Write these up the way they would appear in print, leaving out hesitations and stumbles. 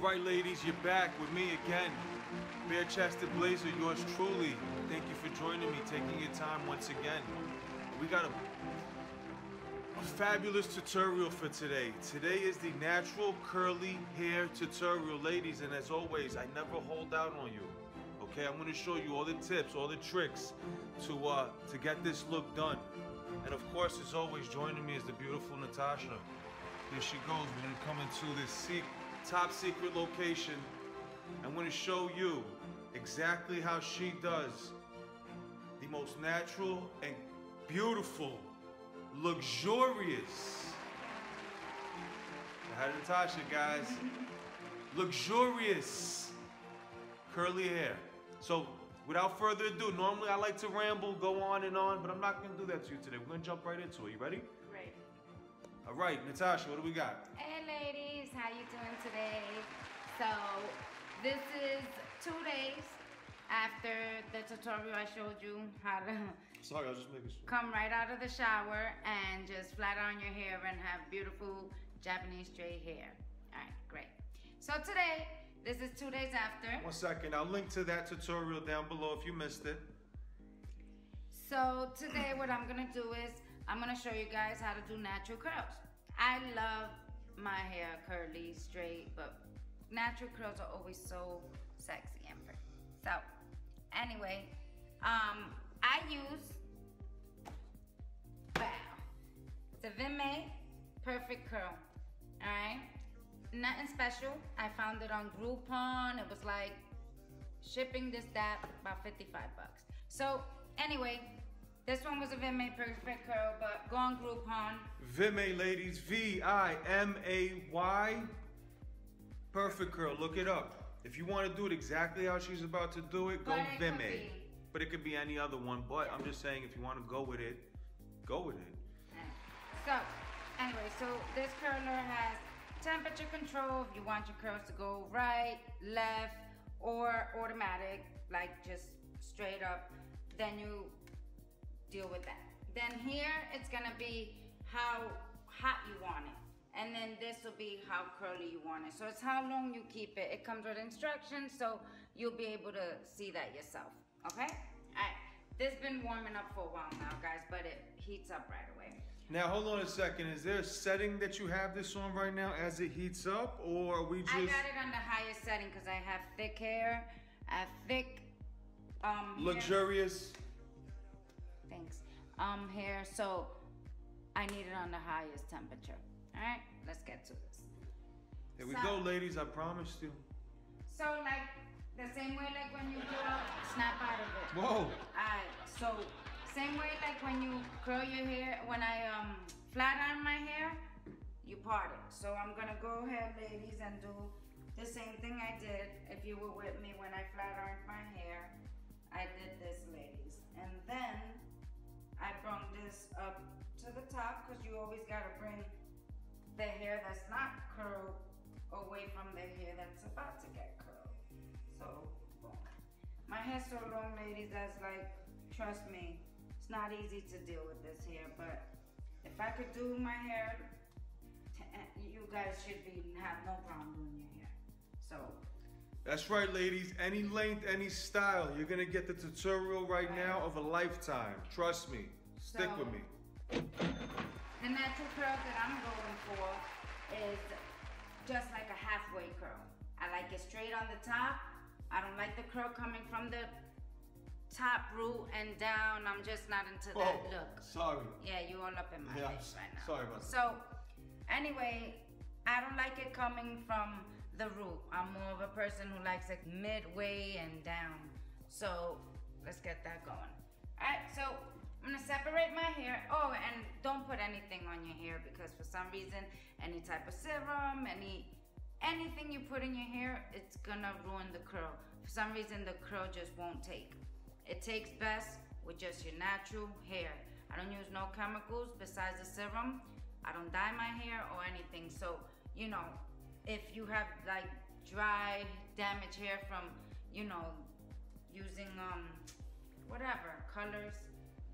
Alright ladies, you're back with me again. Bare-chested blazer, yours truly. Thank you for joining me, taking your time once again. We got a fabulous tutorial for today. Today is the natural curly hair tutorial, ladies, and as always, I never hold out on you. Okay, I'm gonna show you all the tips, all the tricks to get this look done. And of course, as always, joining me is the beautiful Natasha. Here she goes. We're gonna come into this top secret location. I'm gonna show you exactly how she does the most natural and beautiful, luxurious. I had Natasha, guys. Luxurious curly hair. So, without further ado, normally I like to ramble, go on and on, but I'm not gonna do that to you today. We're gonna jump right into it. You ready? Great. All right, Natasha, what do we got? Hey, ladies, how you doing today? So, this is 2 days after the tutorial I showed you how to Sorry, I was just making sure. Come right out of the shower and just flat iron your hair and have beautiful Japanese straight hair. All right, great. So today, this is 2 days after. 1 second, I'll link to that tutorial down below if you missed it. So today what I'm gonna do is I'm gonna show you guys how to do natural curls. I love my hair curly, straight, but natural curls are always so sexy and pretty. So anyway, I use the Vime Perfect Curl. All right, nothing special. I found it on Groupon. It was like shipping this that about 55 bucks. So anyway, this one was a Vime Perfect Curl, but go on Groupon. Vime, ladies, V-I-M-A-Y. Perfect Curl, look it up. If you want to do it exactly how she's about to do it, go Vime. But it could be any other one, but I'm just saying if you want to go with it, go with it. So, anyway, so this curler has temperature control if you want your curls to go right, left, or automatic, like just straight up, then you deal with that. Then here, it's gonna be how hot you want it. And then this will be how curly you want it. So it's how long you keep it. It comes with instructions, so you'll be able to see that yourself, okay? All right, this has been warming up for a while now, guys, but it heats up right away. Now, hold on a second. Is there a setting that you have this on right now as it heats up, or are we just... I got it on the highest setting because I have thick hair, I have thick luxurious hair. Thanks. Hair, so I need it on the highest temperature. All right, let's get to this. Here we go, ladies, I promised you. So like, the same way like when you curl, snap out of it. Whoa. All right, so same way like when you curl your hair, when I flat iron my hair, you part it. So I'm gonna go ahead, ladies, and do the same thing I did. If you were with me when I flat ironed my hair, I did this, ladies. And then I brought this up to the top because you always gotta bring the hair that's not curled away from the hair that's about to get curled. So, boom. My hair's so long, ladies, that's like, trust me, it's not easy to deal with this hair, but if I could do my hair, you guys should have no problem doing your hair, so. That's right, ladies, any length, any style, you're gonna get the tutorial right now of a lifetime, trust me, stick with me. The natural curl that I'm going for is just like a halfway curl. I like it straight on the top. I don't like the curl coming from the top root and down. I'm just not into that look. Sorry. Yeah, you all up in my face right now. Sorry about that. So anyway, I don't like it coming from the root. I'm more of a person who likes it midway and down. So let's get that going. All right, so I'm gonna separate my hair. Oh, and don't put anything on your hair because for some reason, any type of serum, anything you put in your hair, it's gonna ruin the curl. For some reason, the curl just won't take. It takes best with just your natural hair. I don't use no chemicals besides the serum. I don't dye my hair or anything. So, you know, if you have like dry, damaged hair from, you know, using whatever, colors,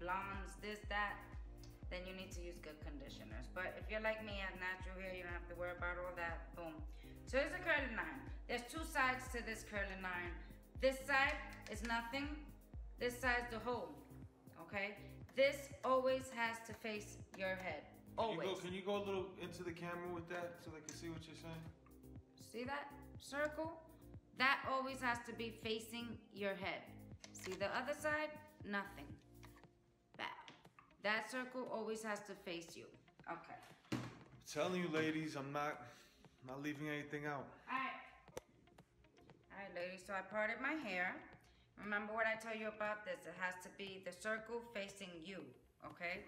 blondes, this, that, then you need to use good conditioners. But if you're like me, I have natural hair, you don't have to worry about all that, boom. So here's a curly line. There's two sides to this curling iron. This side is nothing. This side's the hole, okay? This always has to face your head, always. Can you go a little into the camera with that so they can see what you're saying? See that circle? That always has to be facing your head. See the other side? Nothing. That circle always has to face you. Okay. I'm telling you, ladies, I'm not leaving anything out. All right, ladies, so I parted my hair. Remember what I tell you about this. It has to be the circle facing you, okay?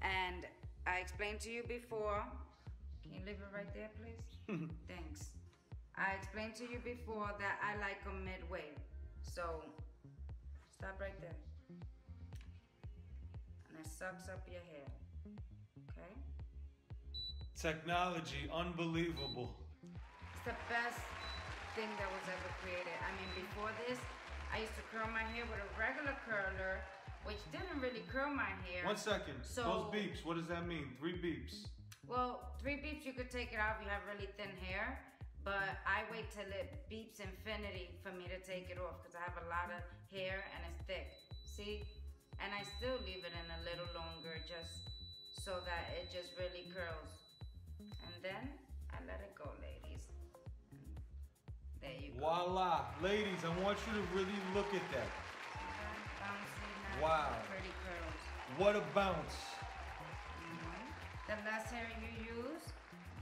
And I explained to you before. Can you leave it right there, please? Thanks. I explained to you before that I like them midway. So, stop right there. And it sucks up your hair, okay? Technology, unbelievable. It's the best thing that was ever created. I mean, before this, I used to curl my hair with a regular curler, which didn't really curl my hair. 1 second, so, those beeps, what does that mean? 3 beeps. Well, 3 beeps, you could take it off, you have really thin hair, but I wait till it beeps infinity for me to take it off because I have a lot of hair and it's thick, see? And I still leave it in a little longer just so that it just really curls. And then I let it go, ladies. And there you go. Voila. Ladies, I want you to really look at that. Bouncy, wow. Pretty curls. What a bounce. Mm-hmm. The less hair you use,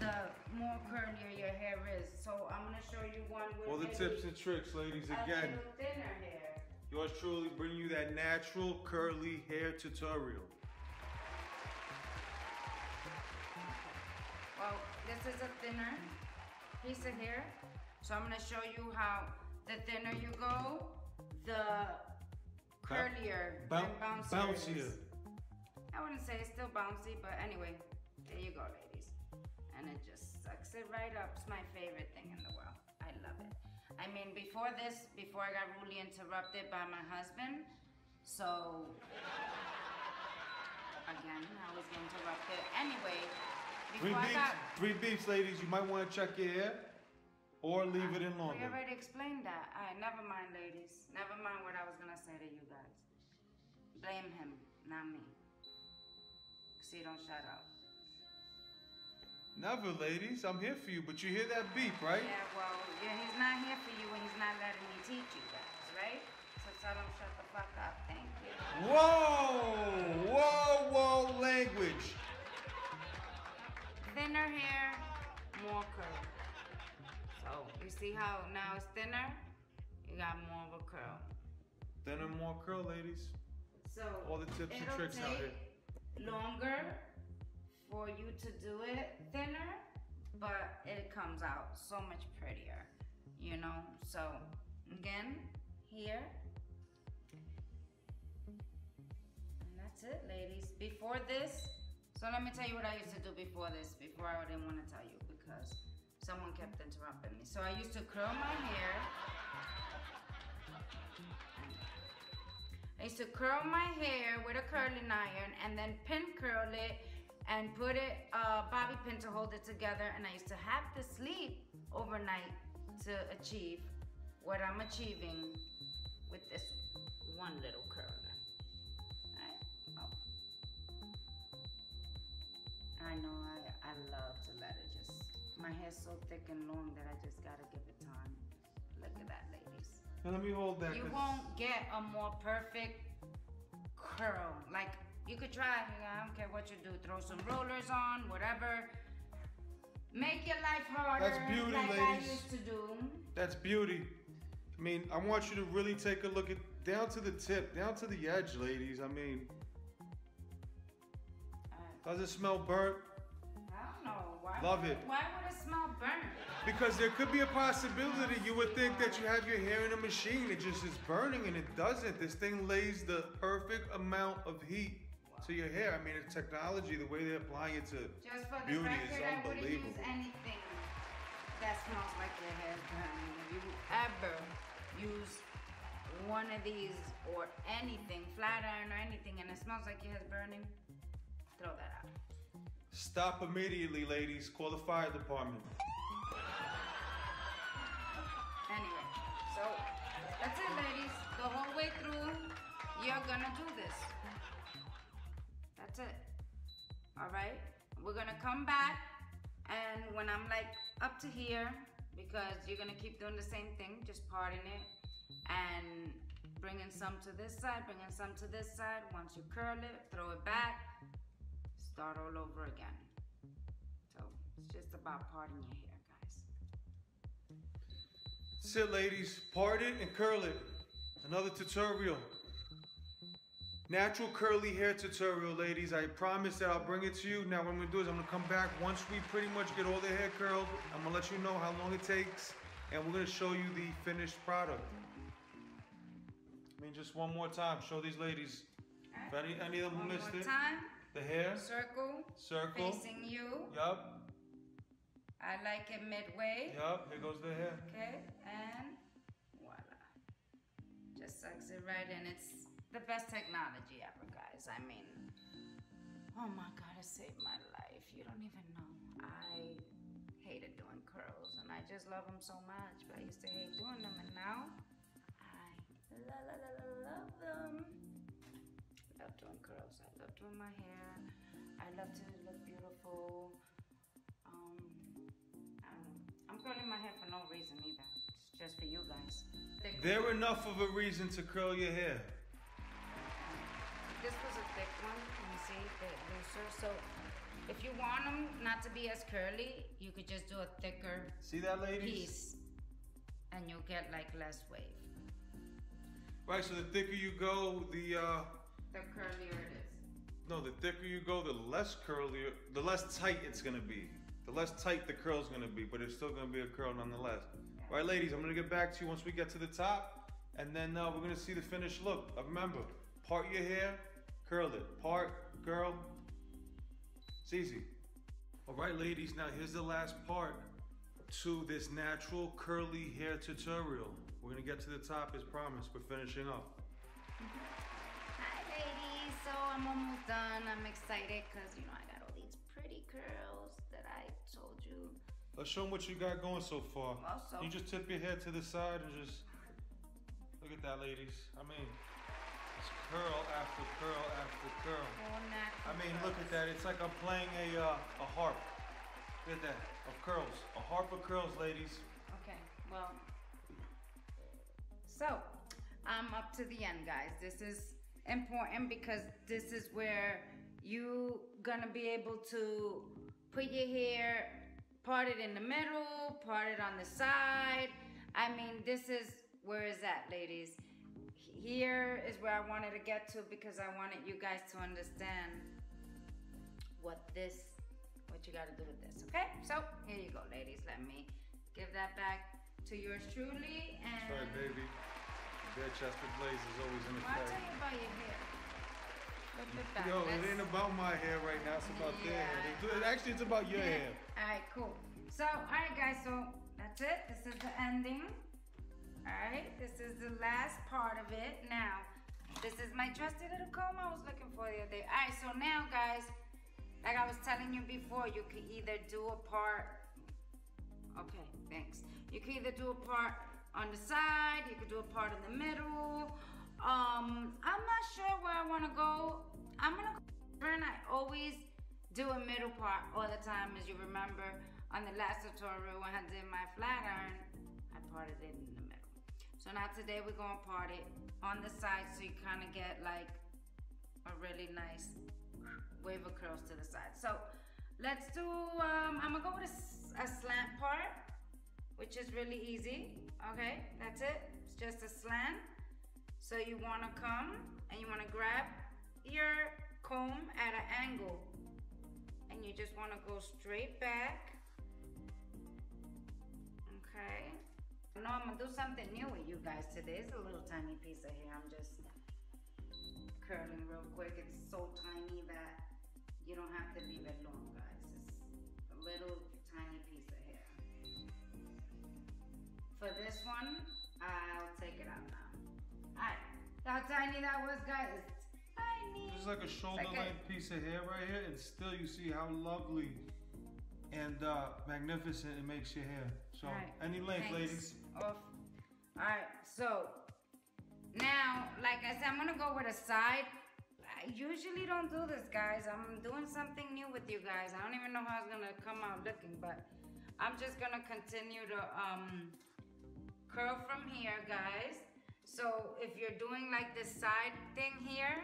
the more curlier your hair is. So I'm going to show you one with all the tips and tricks, ladies, again. A little thinner hair. Yours truly bring you that natural curly hair tutorial. Well, this is a thinner piece of hair. So I'm gonna show you how the thinner you go, the curlier and bouncier. I wouldn't say it's still bouncy, but anyway, there you go, ladies. And it just sucks it right up. It's my favorite thing in the world. I love it. I mean, before this, before I got rudely interrupted by my husband, so again, I was interrupted. Anyway, three beeps, ladies. You might want to check your hair or leave it in longer. We already explained that. All right, never mind, ladies. Never mind what I was gonna say to you guys. Blame him, not me, cause he don't shut up. Never, ladies. I'm here for you, but you hear that beep, right? Yeah, well, yeah, he's not here for you and he's not letting me teach you guys, right? So tell him shut the fuck up. Thank you. Whoa! Whoa, whoa, language. Thinner hair, more curl. So, you see how now it's thinner? You got more of a curl. Thinner, more curl, ladies. So, all the tips and tricks out here. Longer for you to do it thinner, but it comes out so much prettier, you know? So again, here, and that's it, ladies. Before this, so let me tell you what I used to do before this, before I didn't want to tell you because someone kept interrupting me. So I used to curl my hair. I used to curl my hair with a curling iron and then pin curl it and put it bobby pin to hold it together, and I used to have to sleep overnight to achieve what I'm achieving with this one little curler. Alright. Oh. I know I love to let it just, my hair's so thick and long that I just gotta give it time. Look at that, ladies. Now let me hold that. You won't get a more perfect curl. Like, you could try, I don't care what you do. Throw some rollers on, whatever. Make your life harder. That's beauty, like ladies. I used to do. That's beauty. I mean, I want you to really take a look at, down to the tip, down to the edge, ladies. I mean, does it smell burnt? I don't know. Why would it smell burnt? Because there could be a possibility you would think that you have your hair in a machine. It just is burning and it doesn't. This thing lays the perfect amount of heat to your hair. I mean, the technology, the way they're applying it to beauty is unbelievable. Just for the record, I wouldn't use anything that smells like your hair is burning. If you ever use one of these or anything, flat iron or anything, and it smells like your hair is burning, throw that out. Stop immediately, ladies. Call the fire department. So that's it, ladies. The whole way through, you're gonna do this. That's it. All right, we're gonna come back, and when I'm like up to here, because you're gonna keep doing the same thing, just parting it and bringing some to this side, bringing some to this side. Once you curl it, throw it back, start all over again. So it's just about parting your hair, guys. That's it, ladies. Part it and curl it. Another tutorial. Natural curly hair tutorial, ladies. I promise that I'll bring it to you. Now what I'm gonna do is I'm gonna come back. Once we pretty much get all the hair curled, I'm gonna let you know how long it takes, and we're gonna show you the finished product. I mean, just one more time, show these ladies. Right. If any of them one missed more it. Time. The hair. Circle. Circle. Facing you. Yup. I like it midway. Yup, here goes the hair. Okay, and voila. Just sucks it right in. It's the best technology ever, guys. I mean, oh my God, it saved my life. You don't even know. I hated doing curls, and I just love them so much, but I used to hate doing them, and now I love them. I love doing curls, I love doing my hair, I love to look beautiful. I'm curling my hair for no reason either, it's just for you guys. There enough of a reason to curl your hair. This was a thick one, you see, they're looser, so if you want them not to be as curly, you could just do a thicker see that, ladies? Piece, and you'll get like less wave. Right, so the thicker you go, the curlier it is. No, the thicker you go, the less tight it's gonna be. The less tight the curl's gonna be, but it's still gonna be a curl nonetheless. Yeah. All right, ladies, I'm gonna get back to you once we get to the top, and then we're gonna see the finished look. Remember, part your hair, curl it, part, curl, it's easy. All right, ladies, now here's the last part to this natural curly hair tutorial. We're gonna get to the top as promised, we're finishing up. Hi, ladies, so I'm almost done. I'm excited because, you know, I got all these pretty curls that I told you. Let's show them what you got going so far. Well, so you just tip your hair to the side and just, look at that, ladies, I mean. It's curl after curl after curl. I mean, look at that. It's like I'm playing a harp. Look at that, of curls. A harp of curls, ladies. Okay, well, so I'm up to the end, guys. This is important because this is where you gonna be able to put your hair, part it in the middle, part it on the side. I mean, this is where it's at, ladies. Here is where I wanted to get to because I wanted you guys to understand what you gotta do with this, okay? So here you go, ladies. Let me give that back to yours truly. And sorry, baby. Bare-chested blaze is always in the well, I'll tell you about your hair. Look at that. Yo, it ain't about my hair right now. It's about their hair. Actually, it's about your hair. All right, cool. So, all right, guys. So that's it. This is the ending. Alright, this is the last part of it. Now, this is my trusty little comb I was looking for the other day. Alright, so now guys, like I was telling you before, you could either do a part, okay, thanks. You could either do a part on the side, you could do a part in the middle. I'm not sure where I wanna go. I'm gonna go, and I always do a middle part all the time, as you remember on the last tutorial when I did my flat iron, I parted it in the middle. So now today we're gonna part it on the side so you kind of get like a really nice wave of curls to the side. So let's do, I'm gonna go with a slant part, which is really easy. Okay, that's it, it's just a slant. So you wanna come and you wanna grab your comb at an angle and you just wanna go straight back, okay? No, I'm gonna do something new with you guys today. It's a little tiny piece of hair. I'm just curling real quick. It's so tiny that you don't have to leave it long, guys. It's a little tiny piece of hair. For this one, I'll take it out now. All right, how tiny that was, guys. It's tiny. This is like a shoulder-length piece of hair right here, and still you see how lovely and magnificent it makes your hair. So right. Any length, ladies. Off All right, so now, like I said, I'm gonna go with a side. I usually don't do this, guys. I'm doing something new with you guys. I don't even know how it's gonna come out looking, but I'm just gonna continue to curl from here, guys. So if you're doing like this side thing here,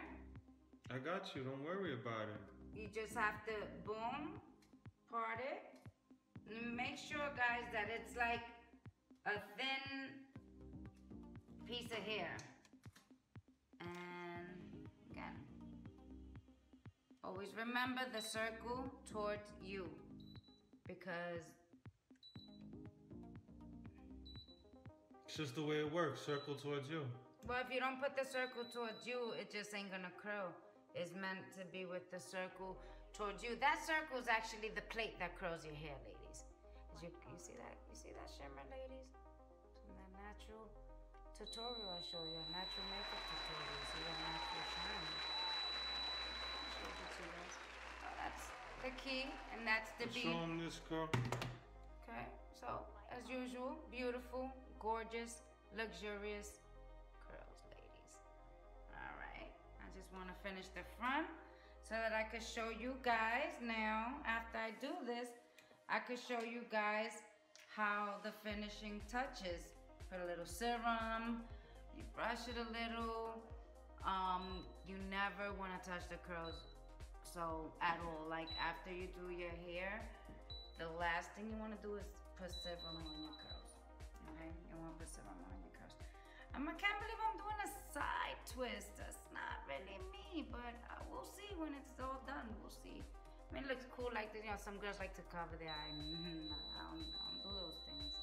I got you, don't worry about it. You just have to boom, part it. Make sure, guys, that it's like a thin piece of hair. And again, always remember the circle towards you, because it's just the way it works, circle towards you. Well, if you don't put the circle towards you, it just ain't gonna curl. It's meant to be with the circle towards you. That circle is actually the plate that curls your hair, ladies. You see that? You see that shimmer, ladies? From that natural tutorial I show you, a natural makeup tutorial. You see the natural shine. So that's the key, and that's the bead. Show them this girl. Okay, so as usual, beautiful, gorgeous, luxurious curls, ladies. All right, I just want to finish the front so that I could show you guys now. After I do this, I could show you guys how the finishing touches. Put a little serum, you brush it a little. You never want to touch the curls so at all. Like after you do your hair, the last thing you want to do is put serum on your curls. Okay, you want to put serum on your curls. I can't believe I'm doing a side twist. That's not really me, but we'll see when it's all done. We'll see. I mean, it looks cool like this. You know, some girls like to cover their eye. I don't do those things.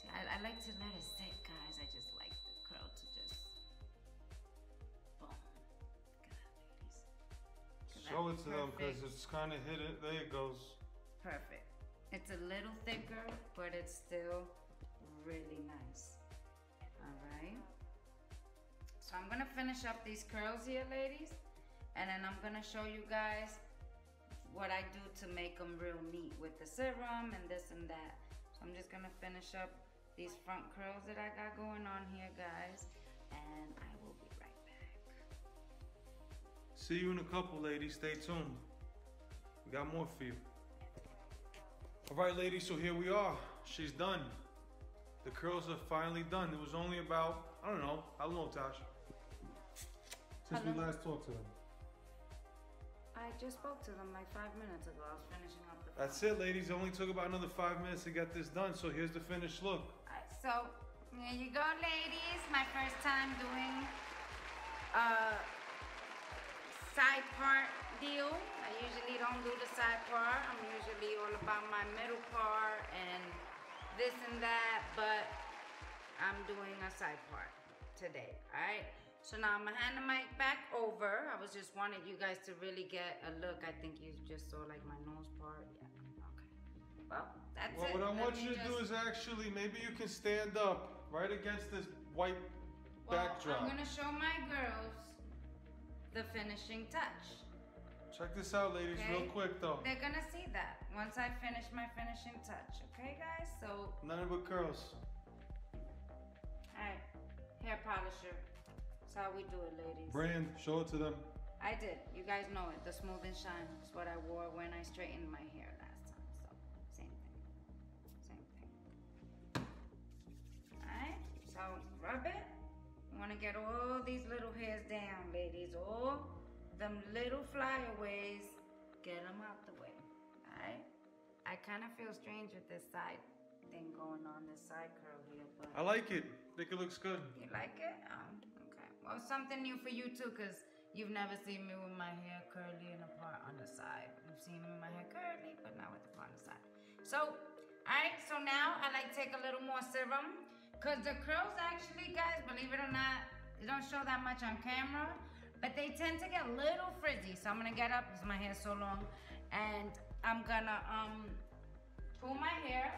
See, I like to let it sit, guys. I just like the curl to just boom. Look at that, ladies. Show it to them, because it's kind of hidden. There it goes. Perfect. It's a little thicker, but it's still really nice. All right, so I'm gonna finish up these curls here, ladies, and then I'm gonna show you guys what I do to make them real neat with the serum and this and that. So I'm just gonna finish up these front curls that I got going on here, guys, and I will be right back. See you in a couple, ladies. Stay tuned. We got more for you. All right, ladies, so here we are. She's done. The curls are finally done. It was only about, I don't know, how long, Tasha? Since we last talked to them. I just spoke to them like 5 minutes ago. I was finishing up the That's it, ladies. It only took about another 5 minutes to get this done. So here's the finished look. All right, so here you go, ladies. My first time doing a side part deal. I usually don't do the side part. I'm usually all about my middle part and this and that, but I'm doing a side part today. All right, so now I'm gonna hand the mic back over. I was just wanted you guys to really get a look. I think you just saw like my nose part. Yeah, okay, well, that's it. Well, what I want you to do is actually, maybe you can stand up right against this white backdrop. I'm gonna show my girls the finishing touch. Check this out, ladies, okay? Real quick though. They're gonna see that once I finish my finishing touch, okay, guys? So none but curls. Alright, hair polisher. That's how we do it, ladies. Brand, show it to them. I did. You guys know it. The Smooth and Shine is what I wore when I straightened my hair last time. So same thing. Same thing. Alright, so rub it. You wanna get all these little hairs down, ladies. All them little flyaways, get them out the way, all right? I kind of feel strange with this side thing going on, this side curl here, but I like it. I think it looks good. You like it? Oh, okay. Well, something new for you too, because you've never seen me with my hair curly and apart on the side. You've seen me with my hair curly, but not with the part on the side. So, all right, so now I like take a little more serum, because the curls actually, guys, believe it or not, they don't show that much on camera, but they tend to get a little frizzy. So I'm gonna get up, because my hair's so long, and I'm gonna pull my hair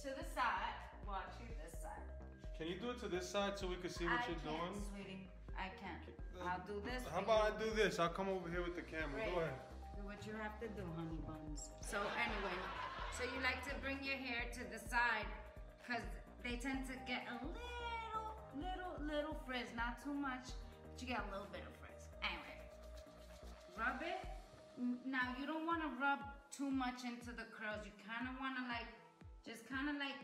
to the side. Watch you this side. Can you do it to this side so we can see what you're doing? Sweetie, I can. I'll do this. How about I do this? I'll come over here with the camera. Great. Go ahead. Do what you have to do, honey buns. So anyway, so you like to bring your hair to the side, because they tend to get a little frizz, not too much, but you get a little bit of frizz. Anyway, rub it. Now you don't want to rub too much into the curls. You kind of want to like, just kind of like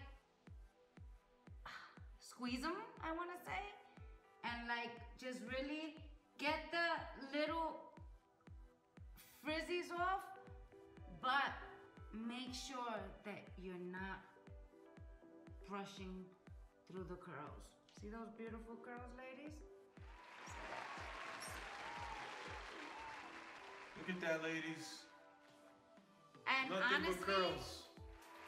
squeeze them, I want to say, and like just really get the little frizzies off, but make sure that you're not brushing through the curls. See those beautiful curls, ladies? Look at that, ladies. And nothing honestly, but curls.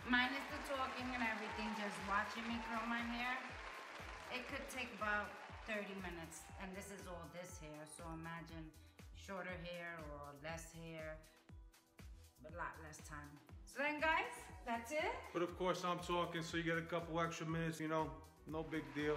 Minus the talking and everything, just watching me curl my hair, it could take about 30 minutes. And this is all this hair, so imagine shorter hair or less hair, but a lot less time. So then guys, that's it. But of course I'm talking, so you get a couple extra minutes, you know, no big deal.